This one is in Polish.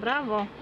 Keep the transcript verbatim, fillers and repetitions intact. Brawo. Brawo!